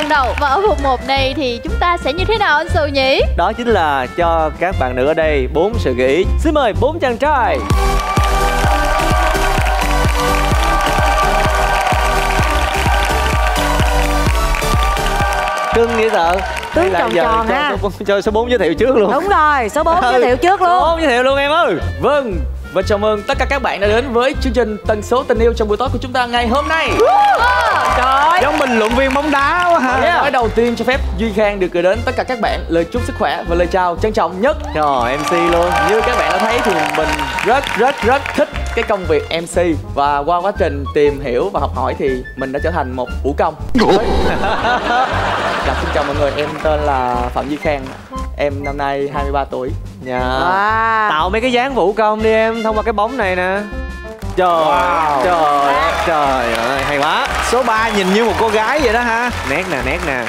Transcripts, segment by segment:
ban đầu. Và ở vòng 1 này thì chúng ta sẽ như thế nào anh Xù nhỉ? Đó chính là cho các bạn nữ ở đây 4 sự gợi ý. Xin mời 4 chàng trai. Cưng dễ sợ. Tướng tròn tròn ha. Cho số 4 giới thiệu trước luôn. Đúng rồi, số 4 giới thiệu trước luôn. Số 4 giới thiệu luôn em ơi. Vâng. Và chào mừng tất cả các bạn đã đến với chương trình Tần Số Tình Yêu trong buổi tối của chúng ta ngày hôm nay. Trời, giống bình luận viên bóng đá quá hả? Nói đầu tiên cho phép Duy Khang được gửi đến tất cả các bạn lời chúc sức khỏe và lời chào trân trọng nhất. Trời, MC luôn. Như các bạn đã thấy thì mình rất thích cái công việc MC. Và qua quá trình tìm hiểu và học hỏi thì mình đã trở thành một vũ công. Xin chào mọi người, em tên là Phạm Duy Khang. Em năm nay 23 tuổi. Wow. Tạo mấy cái dáng vũ công đi em, thông qua cái bóng này nè. Trời, wow. Trời ơi, hay quá. Số 3 nhìn như một cô gái vậy đó ha. Nét nè.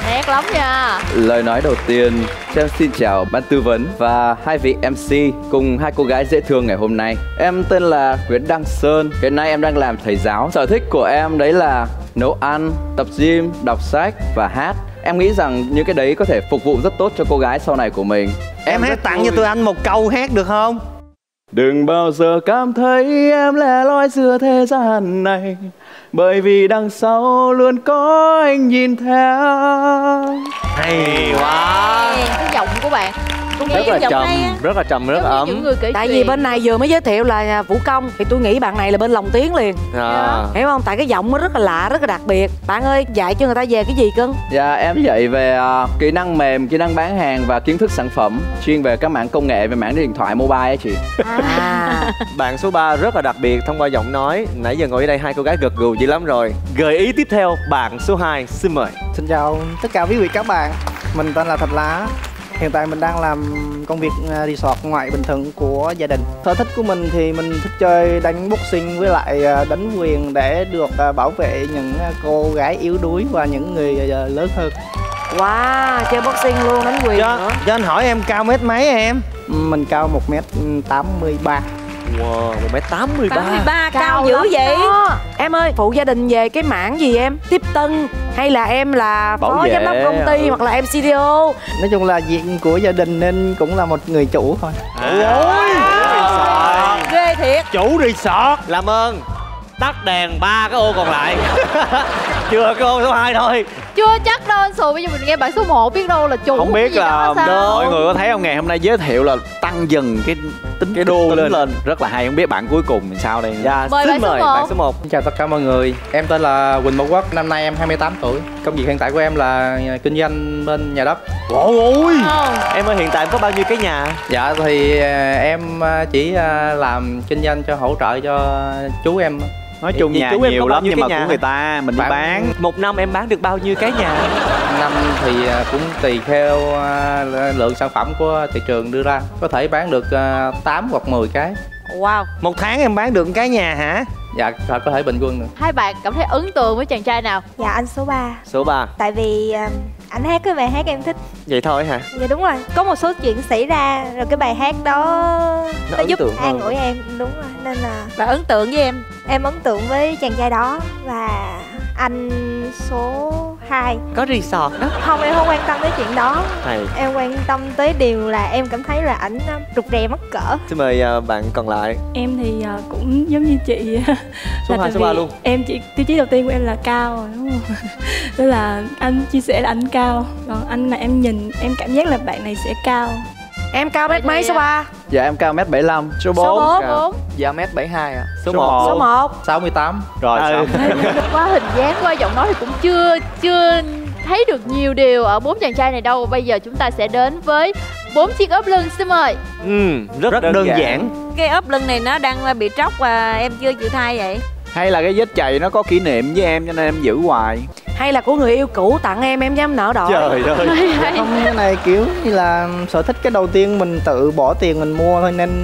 Nét lắm nha. Lời nói đầu tiên, em xin chào ban tư vấn và hai vị MC cùng hai cô gái dễ thương ngày hôm nay. Em tên là Nguyễn Đăng Sơn, hiện nay em đang làm thầy giáo. Sở thích của em đấy là nấu ăn, tập gym, đọc sách và hát. Em nghĩ rằng những cái đấy có thể phục vụ rất tốt cho cô gái sau này của mình. Em hãy tặng cho tụi anh một câu hát được không? Đừng bao giờ cảm thấy em lẻ loi giữa thế gian này, bởi vì đằng sau luôn có anh nhìn theo. Hay quá. Cái giọng của bạn rất là trầm, rất ấm. Tại vì bên này vừa mới giới thiệu là vũ công thì tôi nghĩ bạn này là bên lồng tiếng liền. Hiểu không? Tại cái giọng nó rất là lạ, rất là đặc biệt. Bạn ơi, dạy cho người ta về cái gì cưng? Dạ, em dạy về kỹ năng mềm, kỹ năng bán hàng và kiến thức sản phẩm, chuyên về các mảng công nghệ, về mảng điện thoại mobile á chị. Bạn số 3 rất là đặc biệt thông qua giọng nói. Nãy giờ ngồi ở đây hai cô gái gật gù dữ lắm rồi. Gợi ý tiếp theo bạn số 2, xin mời. Xin chào tất cả quý vị các bạn. Mình tên là Thạch Lá. Hiện tại mình đang làm công việc resort ngoại Bình Thuận của gia đình. Sở thích của mình thì mình thích chơi đánh boxing với lại đánh quyền để được bảo vệ những cô gái yếu đuối và những người lớn hơn. Wow, chơi boxing luôn, đánh quyền nữa. Cho anh hỏi em cao mét mấy em? Mình cao 1m83. Wow, 1m83 cao dữ vậy đó. Em ơi, phụ gia đình về cái mảng gì em? Tiếp tân hay là em là phó giám đốc công ty hoặc là em CTO? Nói chung là việc của gia đình nên cũng là một người chủ thôi. Ghê thiệt. Chủ resort. Làm ơn tắt đèn 3 cái ô còn lại. Chưa, cái ô số 2 thôi. Chưa chắc đâu anh Xù, bây giờ mình nghe bạn số 1 biết đâu là chủ. Không biết là mọi người có thấy không, ngày hôm nay giới thiệu là tăng dần cái tính cái đô lên. Rất là hay, không biết bạn cuối cùng làm sao đây. Mời bạn số 1. Chào tất cả mọi người, em tên là Quỳnh Bảo Quốc, năm nay em 28 tuổi. Công việc hiện tại của em là kinh doanh bên nhà đất. Ôi, em ơi, hiện tại em có bao nhiêu cái nhà? Dạ thì em chỉ làm kinh doanh cho hỗ trợ cho chú em. Nói chung nhà chú em nhiều lắm nhưng mà của người ta mình đi bán. Một năm em bán được bao nhiêu cái nhà? Năm thì cũng tùy theo lượng sản phẩm của thị trường đưa ra. Có thể bán được 8 hoặc 10 cái. Wow. Một tháng em bán được cái nhà hả? Dạ, có thể bình quân được. Hai bạn cảm thấy ấn tượng với chàng trai nào? Dạ, anh số 3. Số 3. Tại vì anh hát cái bài hát em thích. Vậy thôi hả? Dạ đúng rồi. Có một số chuyện xảy ra rồi cái bài hát đó nó giúp an ủi em. Đúng rồi, nên là bạn ấn tượng với em. Em ấn tượng với chàng trai đó và anh số 2. Có resort đó. Không, em không quan tâm tới chuyện đó. Em quan tâm tới điều là em cảm thấy là ảnh rụt rè mắc cỡ. Xin mời bạn còn lại. Em thì cũng giống như chị. Số 2, số 3 luôn. Em chỉ tiêu chí đầu tiên của em là cao rồi đúng không? Tức là anh chia sẻ là anh cao. Còn anh mà em nhìn em cảm giác là bạn này sẽ cao. Em cao mét mấy số 3? Dạ em cao 1m75. Số 4. Số 4. Dạ 1m72 ạ. Số 1. Số 1. 68. Rồi xong. Qua hình dáng, qua giọng nói thì cũng chưa thấy được nhiều điều ở 4 chàng trai này đâu. Bây giờ chúng ta sẽ đến với 4 chiếc ốp lưng, xin mời. Rất đơn giản. Cái ốp lưng này nó đang bị tróc và em chưa chịu thay vậy. Hay là cái vết chày nó có kỷ niệm với em cho nên em giữ hoài. Hay là của người yêu cũ tặng em dám nở đỏ. Trời ơi. Không, cái này kiểu như là sở thích cái đầu tiên mình tự bỏ tiền mình mua thôi nên.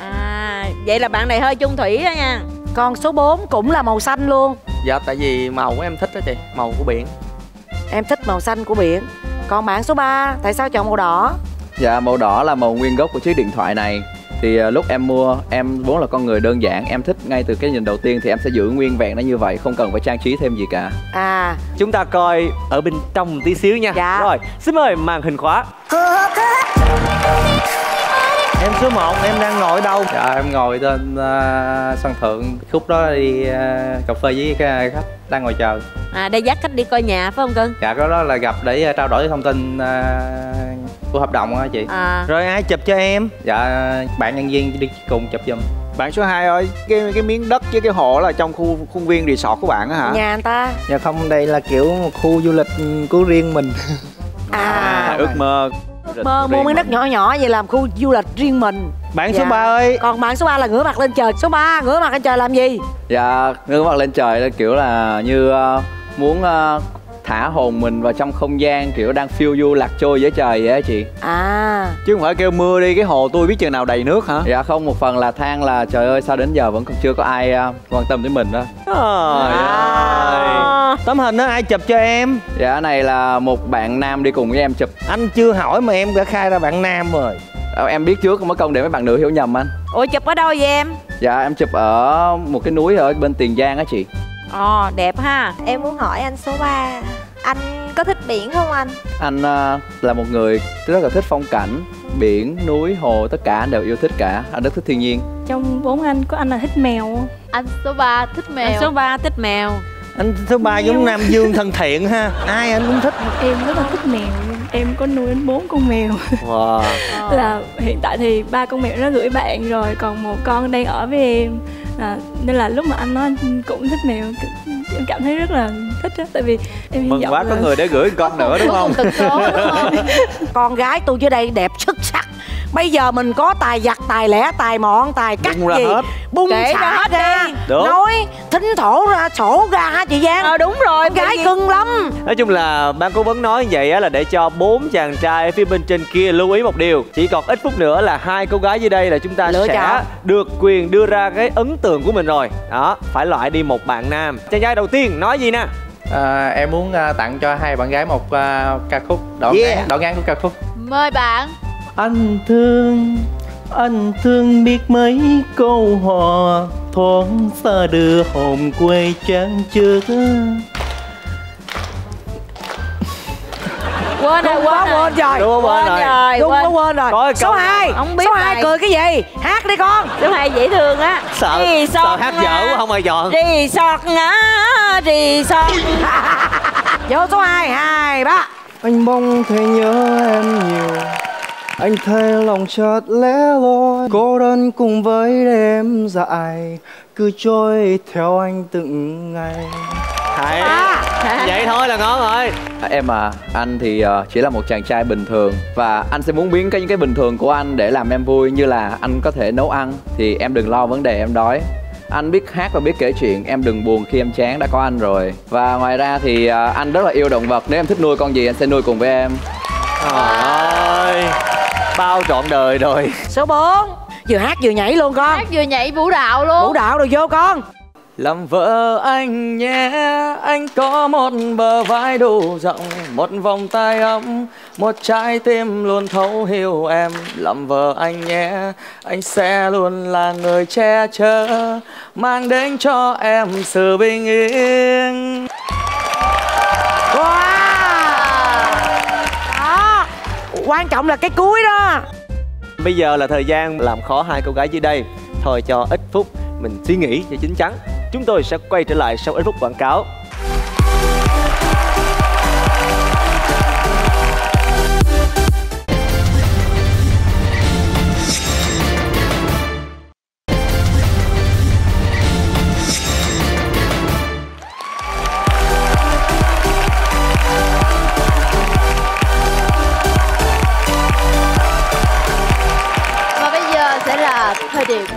À, vậy là bạn này hơi chung thủy đó nha. Còn số 4 cũng là màu xanh luôn. Dạ, tại vì màu của em thích đó chị, màu của biển. Em thích màu xanh của biển. Còn bạn số 3, tại sao chọn màu đỏ? Dạ, màu đỏ là màu nguyên gốc của chiếc điện thoại này. Thì lúc em mua, em vốn là con người đơn giản, em thích ngay từ cái nhìn đầu tiên thì em sẽ giữ nguyên vẹn nó như vậy, không cần phải trang trí thêm gì cả. À, chúng ta coi ở bên trong một tí xíu nha. Dạ. Rồi, xin mời màn hình khóa. Em số 1, em đang ngồi đâu? Dạ, em ngồi trên sân thượng, khúc đó đi cà phê với cái khách đang ngồi chờ. À, đây dắt khách đi coi nhà phải không cưng? Dạ, cái đó là gặp để trao đổi thông tin của hợp đồng hả chị? À. Rồi ai chụp cho em? Dạ, bạn nhân viên đi cùng chụp giùm. Bạn số 2 ơi, cái miếng đất với cái hộ là trong khuôn viên resort của bạn á hả? Nhà người ta. Dạ không, đây là kiểu khu du lịch của riêng mình. À, ước mơ. Mua miếng đất nhỏ nhỏ vậy làm khu du lịch riêng mình. Bạn số 3 ơi. Còn bạn số 3 là ngửa mặt lên trời. Số 3 ngửa mặt lên trời làm gì? Dạ, ngửa mặt lên trời là kiểu là như muốn thả hồn mình vào trong không gian, kiểu đang phiêu du lạc trôi với trời vậy á chị. À, chứ không phải kêu mưa đi cái hồ tôi biết chừng nào đầy nước hả? Dạ không, một phần là than là trời ơi sao đến giờ vẫn còn chưa có ai quan tâm đến mình đó. Trời ơi. Tấm hình đó ai chụp cho em? Dạ này là một bạn nam đi cùng với em chụp. Anh chưa hỏi mà em đã khai ra bạn nam rồi. Em biết trước mới công để mấy bạn nữ hiểu nhầm anh. Ủa chụp ở đâu vậy em? Dạ em chụp ở một cái núi ở bên Tiền Giang á chị. Ồ, đẹp ha. Em muốn hỏi anh số 3, anh có thích biển không anh? Anh là một người rất là thích phong cảnh, biển, núi, hồ, tất cả anh đều yêu thích cả. Anh rất thích thiên nhiên. Trong 4 anh có anh là thích mèo không? Anh số 3 thích mèo. Anh số 3 thích mèo. Anh số 3 giống Nam Dương thân thiện ha. Ai anh cũng thích. Em rất là thích mèo. Em có nuôi đến 4 con mèo. Wow. Là hiện tại thì 3 con mèo nó gửi bạn rồi, còn một con đang ở với em. Nên là lúc mà anh nói anh cũng thích mèo, em cảm thấy rất là thích đó. Tại vì em mừng quá là... có người để gửi con nữa đúng không? Con gái tôi dưới đây đẹp xuất sắc. Bây giờ mình có tài giặt, tài lẻ, tài mọn, tài cắt bung gì hết. Bung kể xả hết ra, nói, thính thổ ra, sổ ra hả chị Giang? Đúng rồi, con gái cưng lắm. Nói chung là ban cố vấn nói như vậy là để cho 4 chàng trai phía bên trên kia lưu ý một điều. Chỉ còn ít phút nữa là 2 cô gái dưới đây là chúng ta sẽ được quyền đưa ra cái ấn tượng của mình rồi. Đó, phải loại đi một bạn nam. Chàng trai đầu tiên nói gì nè? Em muốn tặng cho 2 bạn gái một ca khúc đoạn ngang của ca khúc. Mời bạn. Anh thương biết mấy câu hò thoáng xa đưa hồn quê chán chứa. Quên rồi. Số 2, số 2 cười cái gì? Hát đi con. Số 2 dễ thương á. Sợ hát dở quá không ai chọn. Resort. Vô số 2, 2, 3. Anh mong thầy nhớ em nhiều. Anh thấy lòng chợt lẽ loi, cô đơn cùng với đêm dài, cứ trôi theo anh từng ngày. Hay, vậy thôi là ngon rồi. Em anh thì chỉ là một chàng trai bình thường. Và anh sẽ muốn biến những cái bình thường của anh để làm em vui. Như là anh có thể nấu ăn thì em đừng lo vấn đề em đói. Anh biết hát và biết kể chuyện, em đừng buồn khi em chán, đã có anh rồi. Và ngoài ra thì anh rất là yêu động vật. Nếu em thích nuôi con gì anh sẽ nuôi cùng với em. Trời ơi, bao trọn đời rồi. Số 4, vừa hát vừa nhảy luôn con. Hát vừa nhảy vũ đạo luôn. Vũ đạo rồi vô con. Làm vợ anh nhé, anh có một bờ vai đủ rộng, một vòng tay ấm, một trái tim luôn thấu hiểu em. Làm vợ anh nhé, anh sẽ luôn là người che chở, mang đến cho em sự bình yên. Quan trọng là cái cuối đó. Bây giờ là thời gian làm khó 2 cô gái dưới đây. Thôi cho ít phút mình suy nghĩ cho chín chắn. Chúng tôi sẽ quay trở lại sau ít phút quảng cáo.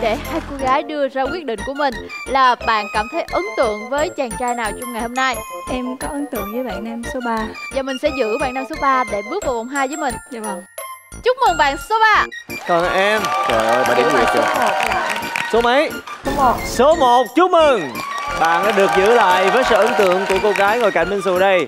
Để 2 cô gái đưa ra quyết định của mình. Là bạn cảm thấy ấn tượng với chàng trai nào trong ngày hôm nay? Em có ấn tượng với bạn nam số 3. Giờ mình sẽ giữ bạn nam số 3 để bước vào vòng 2 với mình. Dạ vâng. Chúc mừng bạn số 3. Còn em, trời ơi, bà điểm nguyệt rồi. Số mấy? Số 1. Số 1, chúc mừng. Bạn đã được giữ lại với sự ấn tượng của cô gái ngồi cạnh Minh Xù đây.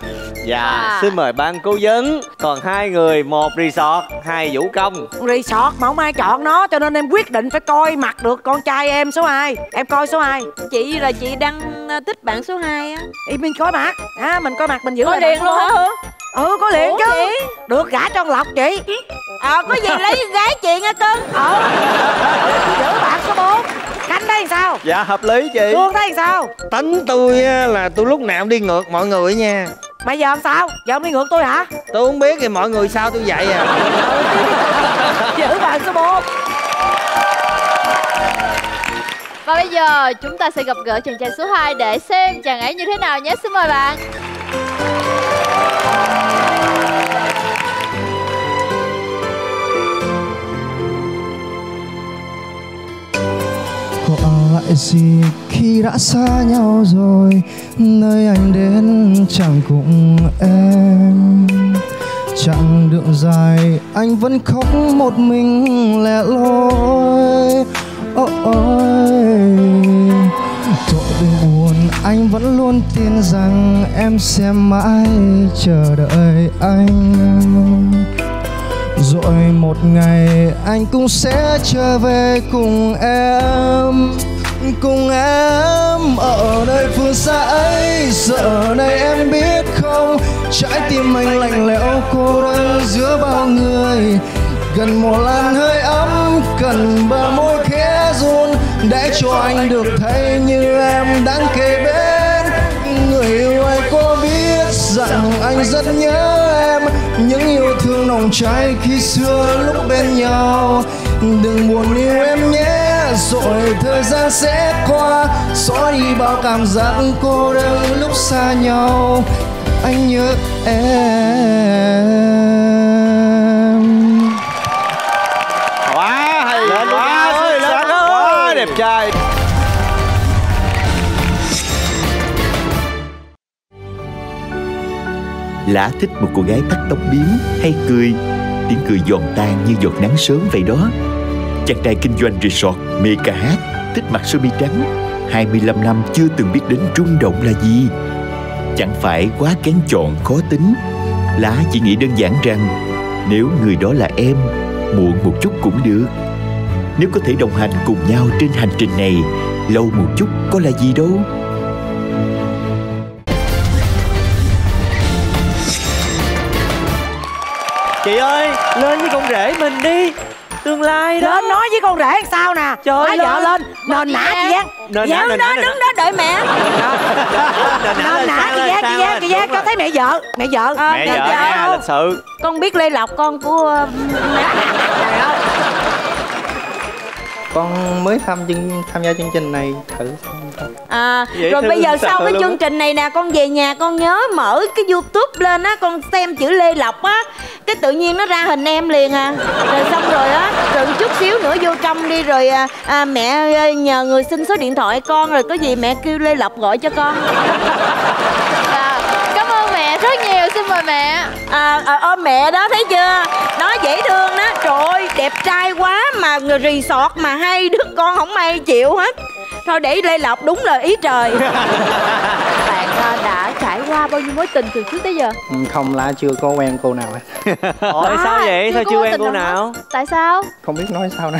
Dạ, xin mời ban cố vấn. Còn hai người, một resort, hai vũ công. Resort mà không ai chọn nó, cho nên em quyết định phải coi mặt được con trai em số 2. Em coi số 2. Chị là chị đang thích bạn số 2 á. Ý mình coi mặt à, mình coi mặt mình giữ có liền luôn hả? Ừ, có liền. Ủa chứ chị? Được gả cho lọc chị. Ờ, có gì lấy gái chị nghe cưng. Ờ, giữ bạn số 4. Khánh đây sao? Dạ hợp lý chị. Thương đây sao? Tính tôi là tôi lúc nào cũng đi ngược mọi người nha. Mà giờ làm sao? Giờ ông đi ngược tôi hả? Tôi không biết thì mọi người sao tôi vậy à. Giữ bạn số 4. Và bây giờ chúng ta sẽ gặp gỡ chàng trai số 2 để xem chàng ấy như thế nào nhé. Xin mời bạn. Gọi gì khi đã xa nhau rồi, nơi anh đến chẳng cùng em. Chặng đường dài anh vẫn khóc một mình lẻ loi. Ôi tội đừng buồn, anh vẫn luôn tin rằng em sẽ mãi chờ đợi anh. Rồi một ngày anh cũng sẽ trở về cùng em. Cùng em ở nơi phương xa ấy, giờ này em biết không, trái tim anh lạnh lẽo cô đơn giữa bao người. Cần một làn hơi ấm, cần bờ môi khẽ run để cho anh được thấy như em đang kề bên. Người yêu anh có biết rằng anh rất nhớ em, những yêu thương nồng cháy khi xưa lúc bên nhau. Đừng buồn yêu em nhé, rồi thời gian sẽ qua, xóa đi bao cảm giác cô đơn lúc xa nhau. Anh nhớ em. Quá hay, quá xinh xắn, quá đẹp trai. Lã thích một cô gái cắt tóc bím hay cười, tiếng cười giòn tan như giọt nắng sớm vậy đó. Chàng trai kinh doanh resort, mê ca hát, thích mặc sơ mi trắng, 25 năm chưa từng biết đến rung động là gì. Chẳng phải quá kén chọn khó tính, Lá chỉ nghĩ đơn giản rằng nếu người đó là em, muộn một chút cũng được. Nếu có thể đồng hành cùng nhau trên hành trình này, lâu một chút có là gì đâu. Chị ơi, lên với con rể mình đi. Tương lai đó. Lên nói với con rể sao nè. Trời vợ lên nền nã chị Giang. Nền nã đứng đó đợi mẹ. Nền nã chị Giang cho thấy mẹ vợ. Mẹ vợ. Mẹ vợ lịch sự. Con biết Lê Lộc con của con mới tham gia chương trình này thử xem. À, rồi bây giờ sau cái chương trình này nè, con về nhà con nhớ mở cái YouTube lên á, con xem chữ Lê Lộc á, cái tự nhiên nó ra hình em liền à. Rồi xong rồi á, rồi chút xíu nữa vô trong đi rồi mẹ nhờ người xin số điện thoại con, rồi có gì mẹ kêu Lê Lộc gọi cho con. Cảm ơn mẹ rất nhiều, xin mời mẹ. Ôm mẹ đó, thấy chưa? Nó dễ thương đó, trời ơi, đẹp trai quá mà resort mà hai đứa con không ai chịu hết. Thôi để Lê Lộc đúng là ý trời. Bạn đã trải qua bao nhiêu mối tình từ trước tới giờ? Không, Lá chưa có quen cô nào hết. Ôi sao vậy? Sao chưa quen cô nào? Tại sao? Không biết nói sao nữa.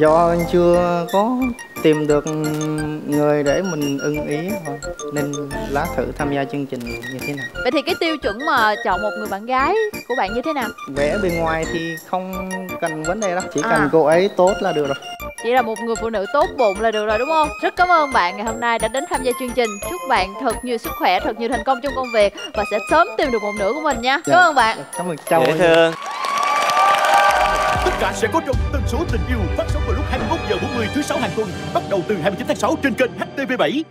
Do chưa có tìm được người để mình ưng ý thôi. Nên Lá thử tham gia chương trình như thế nào? Vậy thì cái tiêu chuẩn mà chọn một người bạn gái của bạn như thế nào? Vẻ bên ngoài thì không cần vấn đề đâu. Chỉ cần cô ấy tốt là được rồi. Chỉ là một người phụ nữ tốt bụng là được rồi đúng không? Rất cảm ơn bạn ngày hôm nay đã đến tham gia chương trình. Chúc bạn thật nhiều sức khỏe, thật nhiều thành công trong công việc và sẽ sớm tìm được một nửa của mình nha. Cảm ơn bạn. Cảm ơn chào. Dễ thương. Tất cả sẽ có trong Tần Số Tình Yêu, phát sóng vào lúc 21h40 thứ Sáu hàng tuần, bắt đầu từ 29 tháng 6 trên kênh HTV7.